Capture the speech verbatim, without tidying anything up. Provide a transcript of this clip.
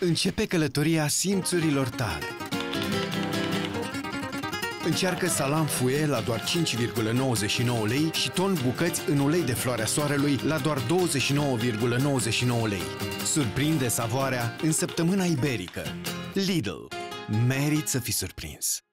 Începe călătoria simțurilor tale. Încearcă salam Fuet la doar cinci virgulă nouăzeci și nouă lei și ton bucăți în ulei de floarea soarelui la doar douăzeci și nouă virgulă nouăzeci și nouă lei. Surprinde savoarea în săptămâna iberică. Lidl. Merit să fii surprins.